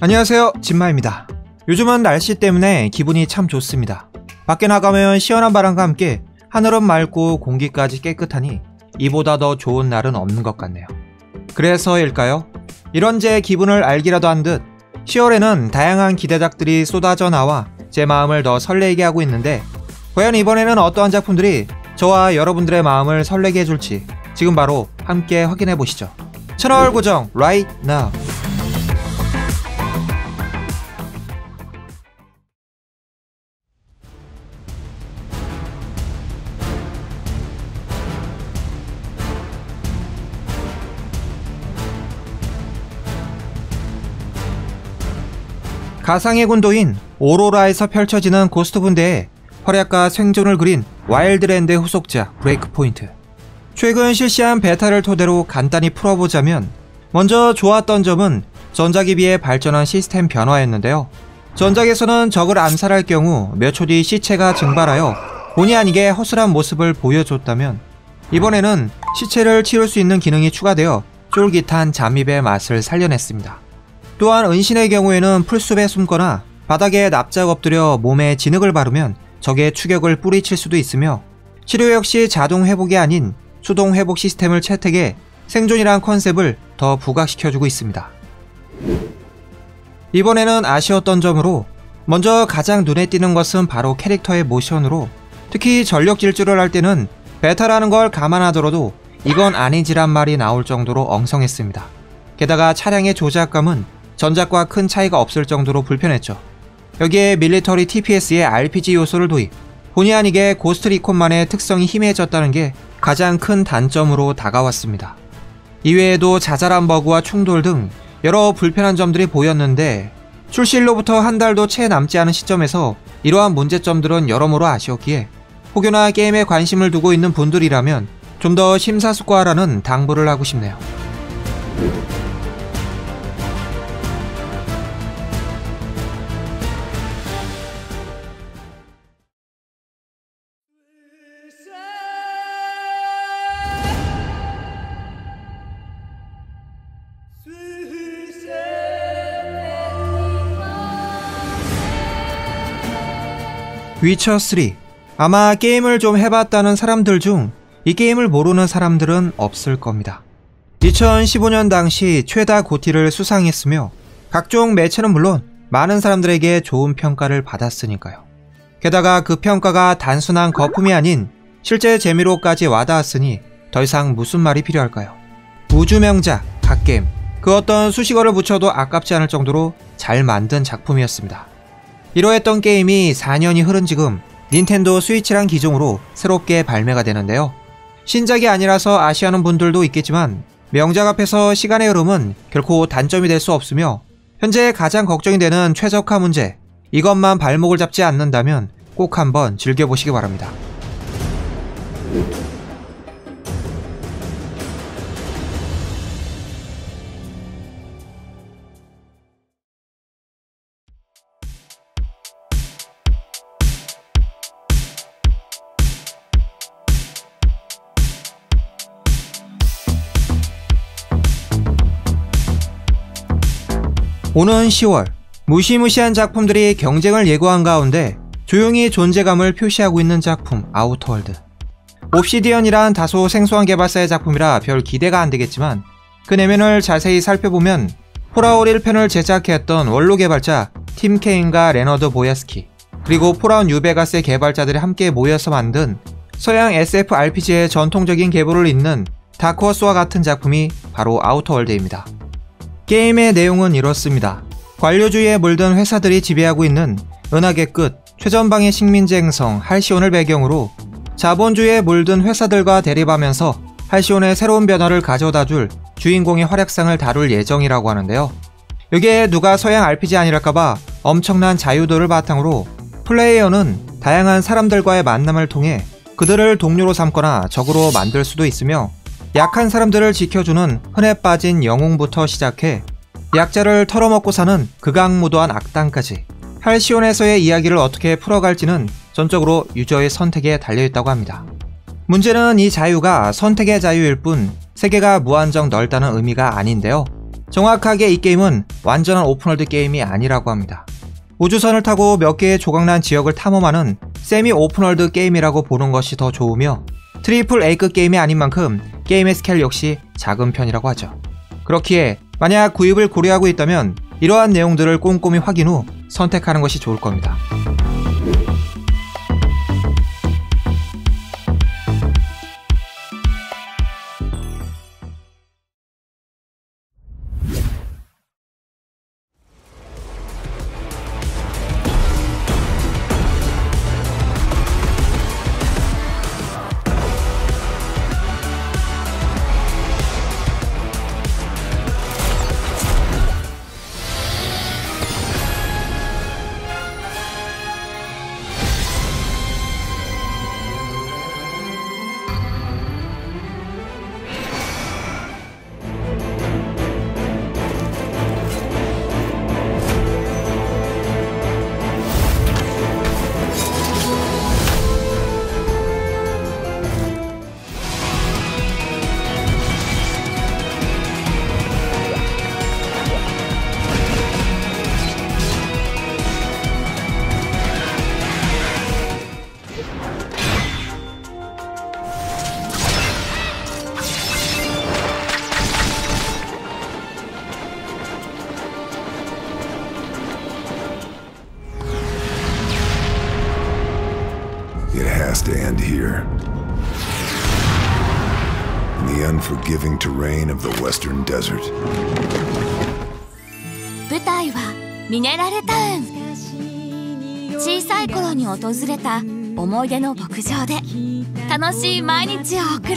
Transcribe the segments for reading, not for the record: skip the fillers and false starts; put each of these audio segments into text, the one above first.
안녕하세요, 진마입니다. 요즘은 날씨 때문에 기분이 참 좋습니다. 밖에 나가면 시원한 바람과 함께 하늘은 맑고 공기까지 깨끗하니 이보다 더 좋은 날은 없는 것 같네요. 그래서일까요? 이런 제 기분을 알기라도 한 듯 10월에는 다양한 기대작들이 쏟아져 나와 제 마음을 더 설레게 하고 있는데, 과연 이번에는 어떠한 작품들이 저와 여러분들의 마음을 설레게 해줄지 지금 바로 함께 확인해보시죠. 채널 고정 right now. 가상의 군도인 오로라에서 펼쳐지는 고스트 군대의 활약과 생존을 그린 와일드랜드의 후속작 브레이크 포인트. 최근 실시한 베타를 토대로 간단히 풀어보자면, 먼저 좋았던 점은 전작에 비해 발전한 시스템 변화였는데요. 전작에서는 적을 암살할 경우 몇 초 뒤 시체가 증발하여 본의 아니게 허술한 모습을 보여줬다면, 이번에는 시체를 치울 수 있는 기능이 추가되어 쫄깃한 잠입의 맛을 살려냈습니다. 또한 은신의 경우에는 풀숲에 숨거나 바닥에 납작 엎드려 몸에 진흙을 바르면 적의 추격을 뿌리칠 수도 있으며, 치료 역시 자동 회복이 아닌 수동 회복 시스템을 채택해 생존이란 컨셉을 더 부각시켜주고 있습니다. 이번에는 아쉬웠던 점으로, 먼저 가장 눈에 띄는 것은 바로 캐릭터의 모션으로, 특히 전력 질주를 할 때는 베타라는 걸 감안하더라도 이건 아니지란 말이 나올 정도로 엉성했습니다. 게다가 차량의 조작감은 전작과 큰 차이가 없을 정도로 불편했죠. 여기에 밀리터리 TPS의 RPG 요소를 도입, 본의 아니게 고스트 리콘만의 특성이 희미해졌다는 게 가장 큰 단점으로 다가왔습니다. 이외에도 자잘한 버그와 충돌 등 여러 불편한 점들이 보였는데, 출시일로부터 한 달도 채 남지 않은 시점에서 이러한 문제점들은 여러모로 아쉬웠기에 혹여나 게임에 관심을 두고 있는 분들이라면 좀 더 심사숙고하라는 당부를 하고 싶네요. 위쳐3. 아마 게임을 좀 해봤다는 사람들 중 이 게임을 모르는 사람들은 없을 겁니다. 2015년 당시 최다 고티를 수상했으며 각종 매체는 물론 많은 사람들에게 좋은 평가를 받았으니까요. 게다가 그 평가가 단순한 거품이 아닌 실제 재미로까지 와닿았으니 더 이상 무슨 말이 필요할까요? 우주명작 갓게임, 그 어떤 수식어를 붙여도 아깝지 않을 정도로 잘 만든 작품이었습니다. 이러했던 게임이 4년이 흐른 지금 닌텐도 스위치란 기종으로 새롭게 발매가 되는데요. 신작이 아니라서 아쉬워하는 분들도 있겠지만, 명작 앞에서 시간의 흐름은 결코 단점이 될 수 없으며, 현재 가장 걱정이 되는 최적화 문제, 이것만 발목을 잡지 않는다면 꼭 한번 즐겨보시기 바랍니다. 오는 10월, 무시무시한 작품들이 경쟁을 예고한 가운데 조용히 존재감을 표시하고 있는 작품 아우터월드. 옵시디언이란 다소 생소한 개발사의 작품이라 별 기대가 안되겠지만, 그 내면을 자세히 살펴보면 폴아웃 1편을 제작했던 원로 개발자 팀 케인과 레너드 보야스키, 그리고 폴아웃 뉴베가스의 개발자들이 함께 모여서 만든 서양 SFRPG의 전통적인 계보를 잇는 다크호스와 같은 작품이 바로 아우터월드입니다. 게임의 내용은 이렇습니다. 관료주의에 물든 회사들이 지배하고 있는 은하계 끝 최전방의 식민지 행성 할시온을 배경으로 자본주의에 물든 회사들과 대립하면서 할시온의 새로운 변화를 가져다줄 주인공의 활약상을 다룰 예정이라고 하는데요. 여기에 누가 서양 RPG 아니랄까봐 엄청난 자유도를 바탕으로 플레이어는 다양한 사람들과의 만남을 통해 그들을 동료로 삼거나 적으로 만들 수도 있으며, 약한 사람들을 지켜주는 흔해 빠진 영웅부터 시작해 약자를 털어먹고 사는 극악무도한 악당까지 할시온에서의 이야기를 어떻게 풀어갈지는 전적으로 유저의 선택에 달려있다고 합니다. 문제는 이 자유가 선택의 자유일 뿐 세계가 무한정 넓다는 의미가 아닌데요. 정확하게 이 게임은 완전한 오픈월드 게임이 아니라고 합니다. 우주선을 타고 몇 개의 조각난 지역을 탐험하는 세미 오픈월드 게임이라고 보는 것이 더 좋으며 트리플 A급 게임이 아닌 만큼 게임의 스케일 역시 작은 편이라고 하죠. 그렇기에 만약 구입을 고려하고 있다면 이러한 내용들을 꼼꼼히 확인 후 선택하는 것이 좋을 겁니다. Stand here in the unforgiving terrain of the western desert. 舞台はミネラルタウン。小さい頃に訪れた思い出の牧場で楽しい毎日を送ろう。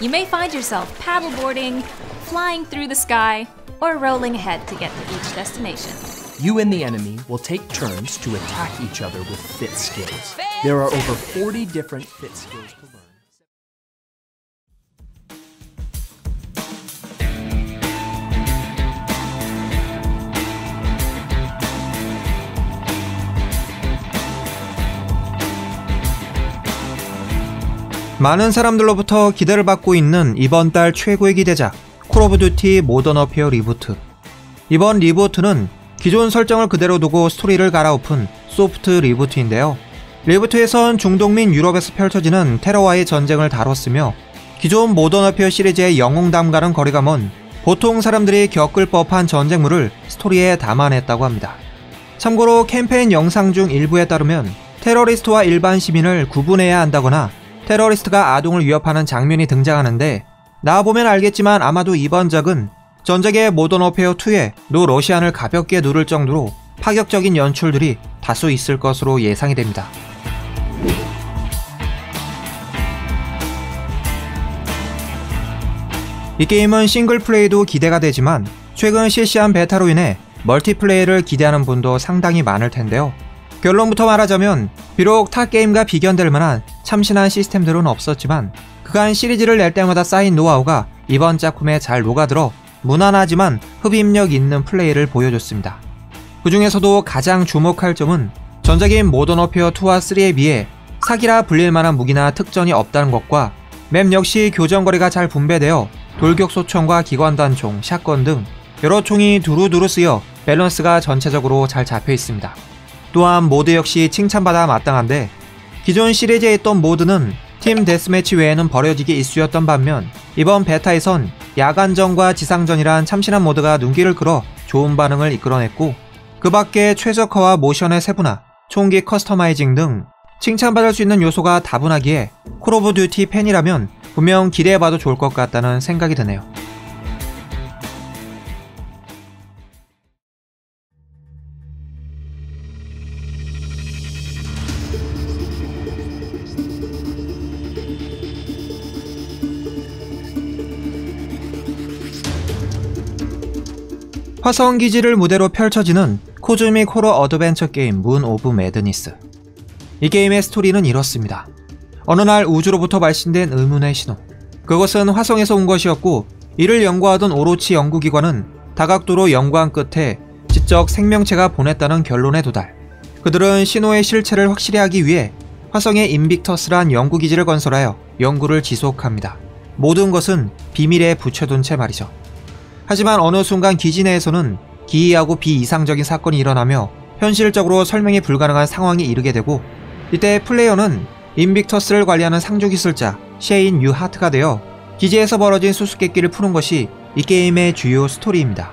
You may find yourself paddleboarding, flying through the sky, or rolling ahead to get to each destination. You and the enemy will take turns to attack each other with fit skills. There are over 40 different fit skills to learn. 많은 사람들로부터 기대를 받고 있는 이번 달 최고의 기대작, 콜 오브 듀티 모던 워페어 리부트. 이번 리부트는 기존 설정을 그대로 두고 스토리를 갈아엎은 소프트 리부트인데요. 리부트에선 중동민 유럽에서 펼쳐지는 테러와의 전쟁을 다뤘으며 기존 모던 워페어 시리즈의 영웅담과는 거리가 먼 보통 사람들이 겪을 법한 전쟁물을 스토리에 담아냈다고 합니다. 참고로 캠페인 영상 중 일부에 따르면 테러리스트와 일반 시민을 구분해야 한다거나 테러리스트가 아동을 위협하는 장면이 등장하는데 나와보면 알겠지만 아마도 이번 작은 전작의 모던 워페어 2에 노 러시안을 가볍게 누를 정도로 파격적인 연출들이 다수 있을 것으로 예상이 됩니다. 이 게임은 싱글 플레이도 기대가 되지만 최근 실시한 베타로 인해 멀티플레이를 기대하는 분도 상당히 많을 텐데요. 결론부터 말하자면 비록 타 게임과 비견될 만한 참신한 시스템들은 없었지만 그간 시리즈를 낼 때마다 쌓인 노하우가 이번 작품에 잘 녹아들어 무난하지만 흡입력 있는 플레이를 보여줬습니다. 그 중에서도 가장 주목할 점은 전작인 모던 워페어 2와 3에 비해 사기라 불릴만한 무기나 특전이 없다는 것과 맵 역시 교정거리가 잘 분배되어 돌격소총과 기관단총, 샷건 등 여러 총이 두루두루 쓰여 밸런스가 전체적으로 잘 잡혀있습니다. 또한 모드 역시 칭찬받아 마땅한데 기존 시리즈에 있던 모드는 팀 데스매치 외에는 버려지기 이슈였던 반면 이번 베타에선 야간전과 지상전이란 참신한 모드가 눈길을 끌어 좋은 반응을 이끌어냈고 그 밖에 최적화와 모션의 세분화, 총기 커스터마이징 등 칭찬받을 수 있는 요소가 다분하기에 콜 오브 듀티 팬이라면 분명 기대해봐도 좋을 것 같다는 생각이 드네요. 화성기지를 무대로 펼쳐지는 코즈믹 호러 어드벤처 게임 문 오브 매드니스. 이 게임의 스토리는 이렇습니다. 어느 날 우주로부터 발신된 의문의 신호. 그것은 화성에서 온 것이었고 이를 연구하던 오로치 연구기관은 다각도로 연구한 끝에 지적 생명체가 보냈다는 결론에 도달. 그들은 신호의 실체를 확실히 하기 위해 화성에 인빅터스란 연구기지를 건설하여 연구를 지속합니다. 모든 것은 비밀에 붙여둔 채 말이죠. 하지만 어느 순간 기지 내에서는 기이하고 비이상적인 사건이 일어나며 현실적으로 설명이 불가능한 상황에 이르게 되고, 이때 플레이어는 인빅터스를 관리하는 상주기술자 셰인 유하트가 되어 기지에서 벌어진 수수께끼를 푸는 것이 이 게임의 주요 스토리입니다.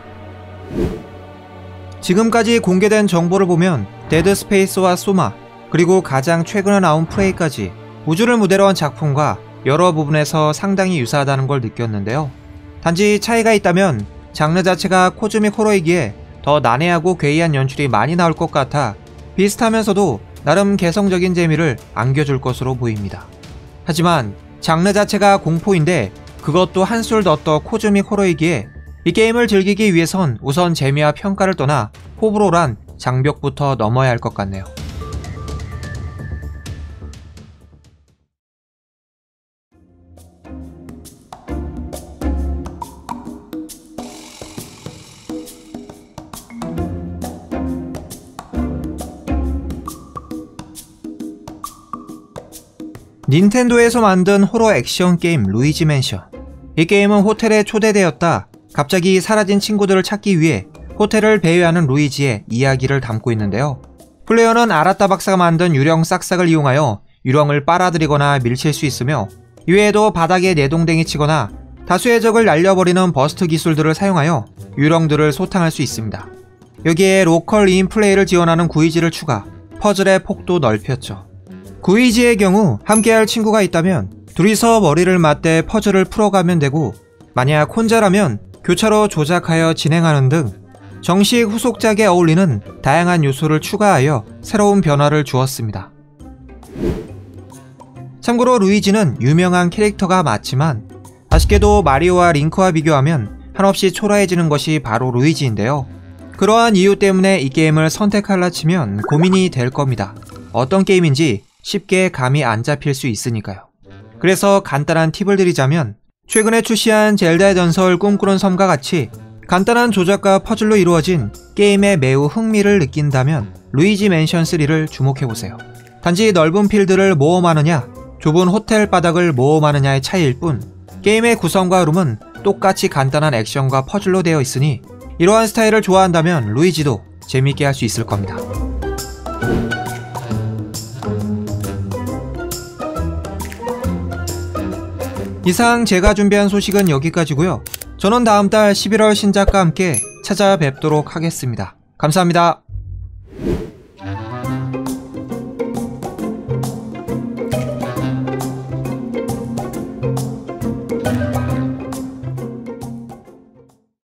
지금까지 공개된 정보를 보면 데드 스페이스와 소마, 그리고 가장 최근에 나온 프레이까지 우주를 무대로 한 작품과 여러 부분에서 상당히 유사하다는 걸 느꼈는데요. 단지 차이가 있다면 장르 자체가 코즈믹 호러이기에 더 난해하고 괴이한 연출이 많이 나올 것 같아 비슷하면서도 나름 개성적인 재미를 안겨줄 것으로 보입니다. 하지만 장르 자체가 공포인데 그것도 한술 더 떠 코즈믹 호러이기에 이 게임을 즐기기 위해선 우선 재미와 평가를 떠나 호불호란 장벽부터 넘어야 할 것 같네요. 닌텐도에서 만든 호러 액션 게임 루이지 맨션. 이 게임은 호텔에 초대되었다 갑자기 사라진 친구들을 찾기 위해 호텔을 배회하는 루이지의 이야기를 담고 있는데요. 플레이어는 아라타 박사가 만든 유령 싹싹을 이용하여 유령을 빨아들이거나 밀칠 수 있으며, 이외에도 바닥에 내동댕이 치거나 다수의 적을 날려버리는 버스트 기술들을 사용하여 유령들을 소탕할 수 있습니다. 여기에 로컬 인 플레이를 지원하는 구이지를 추가, 퍼즐의 폭도 넓혔죠. 구이지의 경우 함께할 친구가 있다면 둘이서 머리를 맞대 퍼즐을 풀어가면 되고, 만약 혼자라면 교차로 조작하여 진행하는 등 정식 후속작에 어울리는 다양한 요소를 추가하여 새로운 변화를 주었습니다. 참고로 루이지는 유명한 캐릭터가 맞지만 아쉽게도 마리오와 링크와 비교하면 한없이 초라해지는 것이 바로 루이지인데요. 그러한 이유 때문에 이 게임을 선택할라 치면 고민이 될 겁니다. 어떤 게임인지 쉽게 감이 안 잡힐 수 있으니까요. 그래서 간단한 팁을 드리자면, 최근에 출시한 젤다의 전설 꿈꾸는 섬과 같이 간단한 조작과 퍼즐로 이루어진 게임에 매우 흥미를 느낀다면 루이지 맨션 3를 주목해보세요. 단지 넓은 필드를 모험하느냐 좁은 호텔 바닥을 모험하느냐의 차이일 뿐 게임의 구성과 룸은 똑같이 간단한 액션과 퍼즐로 되어 있으니 이러한 스타일을 좋아한다면 루이지도 재밌게 할 수 있을 겁니다. 이상 제가 준비한 소식은 여기까지고요. 저는 다음 달 11월 신작과 함께 찾아뵙도록 하겠습니다. 감사합니다.